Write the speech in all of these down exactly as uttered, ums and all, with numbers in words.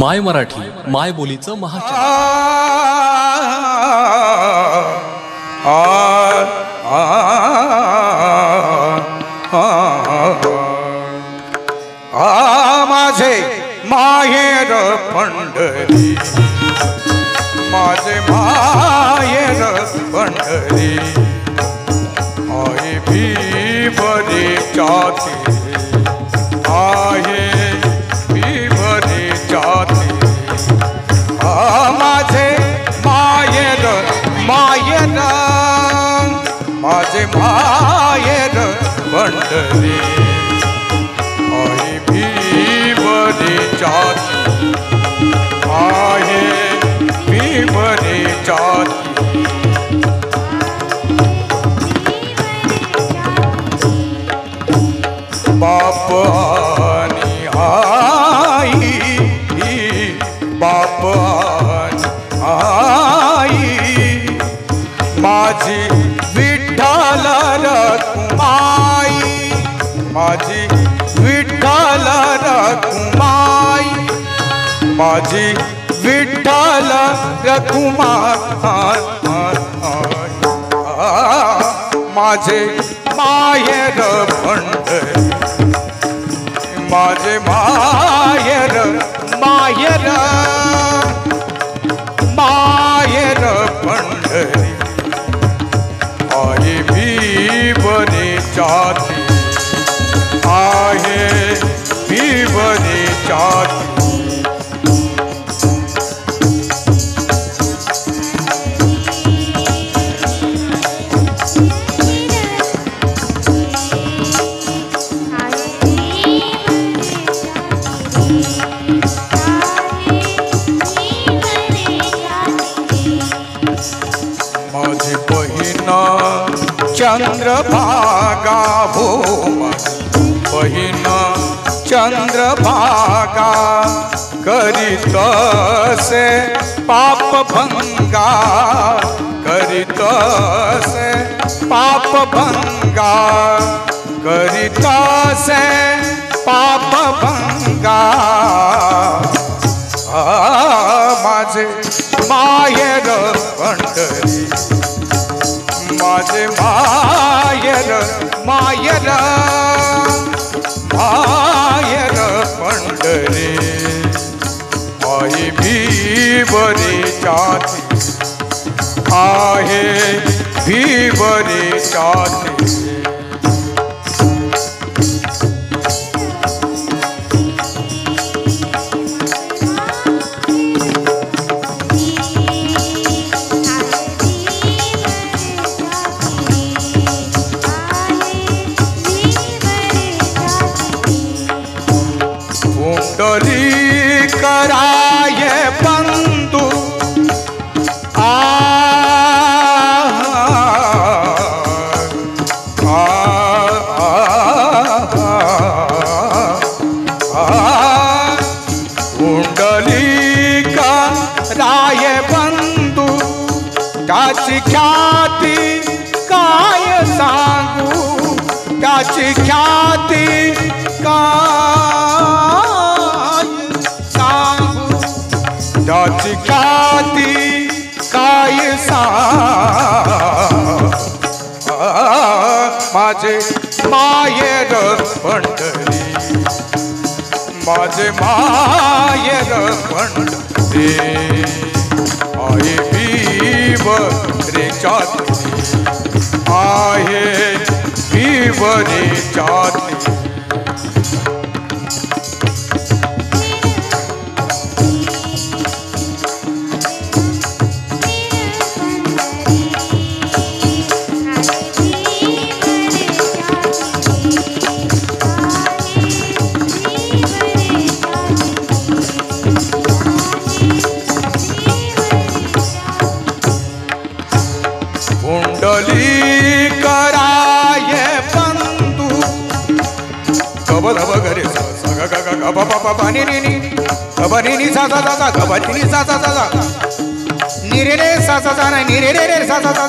My Marathi माय बोलीचं महाचॅनल। माझे माहेर पंढरी माझे माहेर पंढरी आई भीमरी जाती आहे भीमरी जाती। माझे माहेर माहेर माझे माहेर पंढरी आई भीमरी जाती आहे भीमरी जाती। बाप आणि आई बाप आणि आई माझी विठ्ठल रखुमाई माझी विठ्ठल रखुमाई माझी विठ्ठल रखुमाई। माझे माहेर पंढरी माझे माहेर माहेर माहेर पंढरी आई भीमरी जाती आहे भीमरी जाती। माझी बहीण चंद्रभागा हो माझी बहीण चंद्रभागा करीतसे पापभंगा करीतसे पापभंगा करीतसे पापभंगा। माझे माहेर पंढरी माझे माहेर माहेर माहेर पंढरी आई भीमरी जाती आहे भीमरी जाती। पंढरी कराये बंधू आ पंढरी कराये बंधू त्याची ख्याती काय सांगू त्याची ख्याती का त्याची ख्याती काय सांगू। माझे माहेर पंढरी माझे माहेर पंढरी आई भीमरी जाती आहे भीमरी जाती। पंढरी कराये बंधू गब धब घरे गबनी नि गबनी नि सा सा गबनी नि सा सा सा निरे रे सा सा सा निरे रे रे सा सा सा।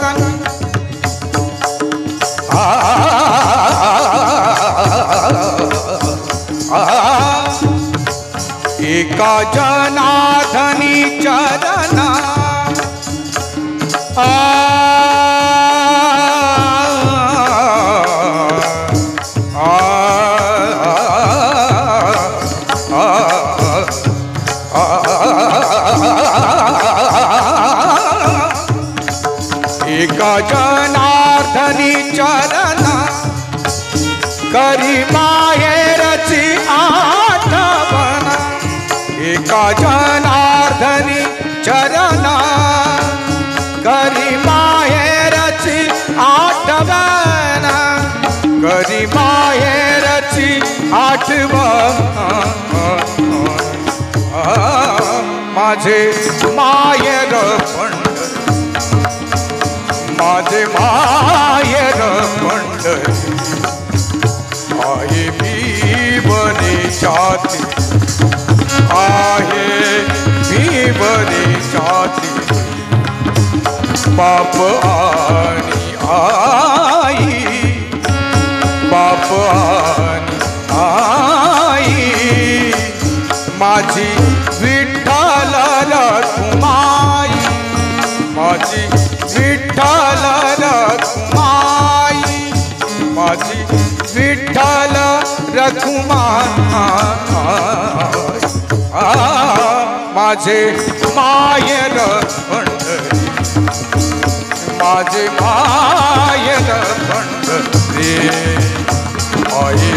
एका जनाधनी चरना आ एका जनाधनी चरना करी मायेरची आठवण एका जनार्दनी चरणा करी मायेरची आठवण करी मायेरची आठवण माझे मायर पंढरी माझे मायर पंढरी आये भीवने छाती आये भीवने छाती बाप आनी आई बाप आनी आई माझी विठ्ठल कुमाई माझी विठ्ठल कुमाई माझी विठ्ठल रखुमाई माझे मायर पंढरी माझे मायर पंढरी आई